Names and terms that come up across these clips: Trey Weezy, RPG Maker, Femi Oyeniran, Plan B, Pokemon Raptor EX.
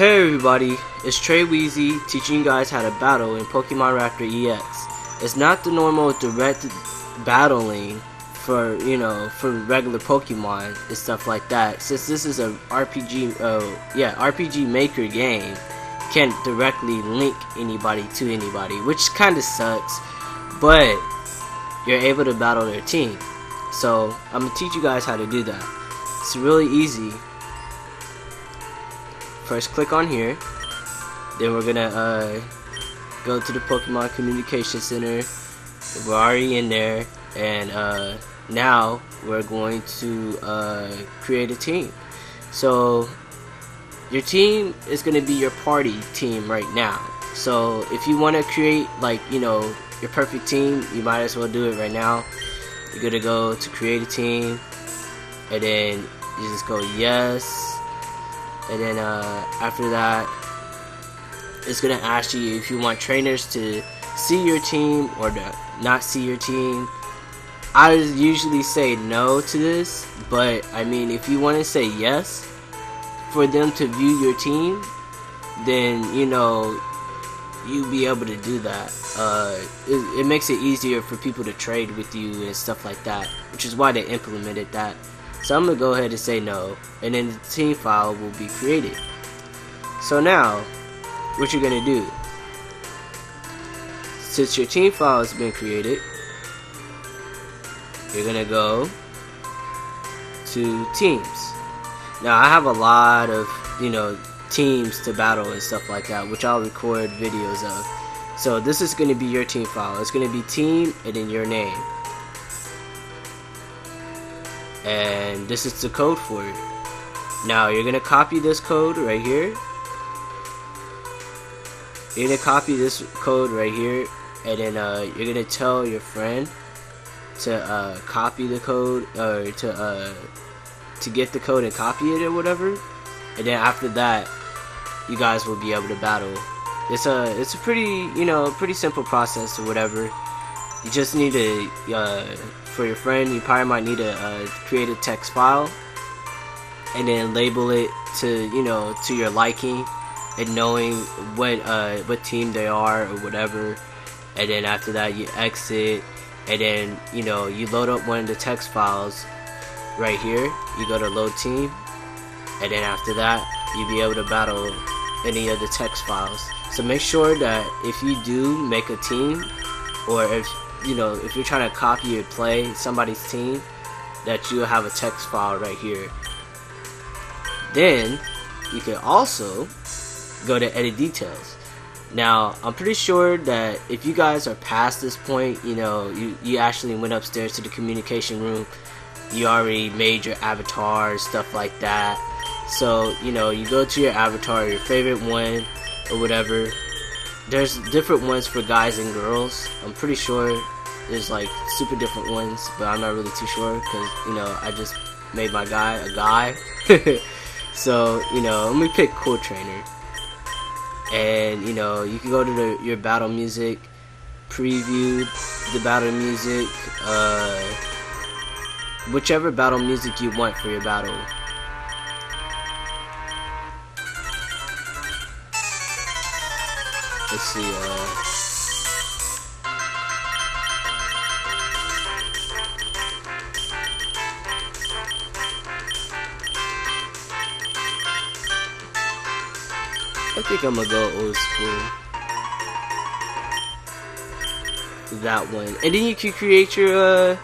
Hey everybody, it's Trey Weezy teaching you guys how to battle in Pokemon Raptor EX. It's not the normal direct battling for regular Pokemon and stuff like that. Since this is a RPG maker game, can't directly link anybody to anybody, which kind of sucks, but you're able to battle their team. So I'm gonna teach you guys how to do that. It's really easy. First, click on here, then we're gonna go to the Pokemon Communication Center. We're already in there, and now we're going to create a team. So your team is gonna be your party team right now. So if you want to create, like, you know, your perfect team, you might as well do it right now. You're gonna go to create a team, and then you just go yes. And then after that, it's going to ask you if you want trainers to see your team or not see your team. I usually say no to this, but I mean, if you want to say yes for them to view your team, then, you know, you'll be able to do that. It makes it easier for people to trade with you and stuff like that, which is why they implemented that. So I'm going to go ahead and say no, and then the team file will be created. So now, what you're going to do, since your team file has been created, you're going to go to teams. Now I have a lot of, you know, teams to battle and stuff like that, which I'll record videos of. So this is going to be your team file. It's going to be team and then your name. And this is the code for it. Now you're gonna copy this code right here. You're gonna copy this code right here, and then you're gonna tell your friend to copy the code, or to get the code and copy it or whatever. And then after that, you guys will be able to battle. It's a pretty simple process or whatever. You just need to, for your friend, you probably might need to create a text file and then label it to, you know, to your liking, and knowing what team they are or whatever. And then after that, you exit, and then, you know, you load up one of the text files right here. You go to load team, and then after that, you'll be able to battle any of the text files. So make sure that if you do make a team, or if you know, if you're trying to copy or play somebody's team, that you have a text file right here. Then you can also go to edit details. Now I'm pretty sure that if you guys are past this point, you know, you actually went upstairs to the communication room, you already made your avatar, stuff like that. So, you know, you go to your avatar, your favorite one or whatever. There's different ones for guys and girls. I'm pretty sure there's like super different ones, but I'm not really too sure, because, you know, I just made my guy a guy. So, you know, let me pick Cool Trainer. And, you know, you can go to your battle music, preview the battle music, whichever battle music you want for your battle. Let's see, I think I'm gonna go old school. That one. And then you can create your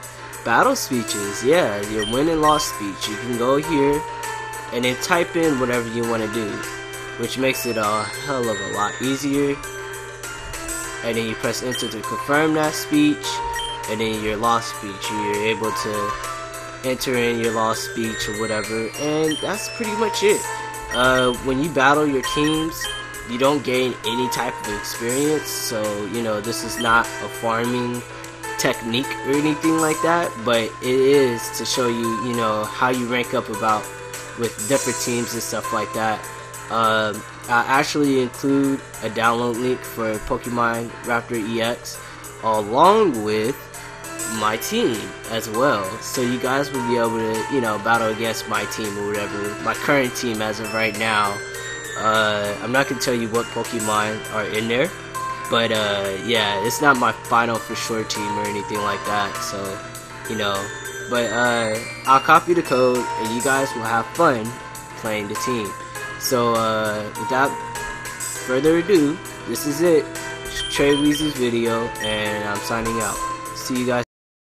battle speeches. Yeah, your win and loss speech. You can go here and then type in whatever you want to do, which makes it a hell of a lot easier. And then you press enter to confirm that speech, and then your lost speech, you're able to enter in your lost speech or whatever, and that's pretty much it. When you battle your teams, you don't gain any type of experience, so, you know, this is not a farming technique or anything like that, but it is to show you, you know, how you rank up about with different teams and stuff like that. I actually include a download link for Pokemon Raptor EX along with my team as well, so you guys will be able to, you know, battle against my team or whatever, my current team as of right now, I'm not gonna tell you what Pokemon are in there, but yeah, it's not my final for sure team or anything like that, so you know, but I'll copy the code and you guys will have fun playing the team. So without further ado, this is it, Trey Weezy's video, and I'm signing out. See you guys.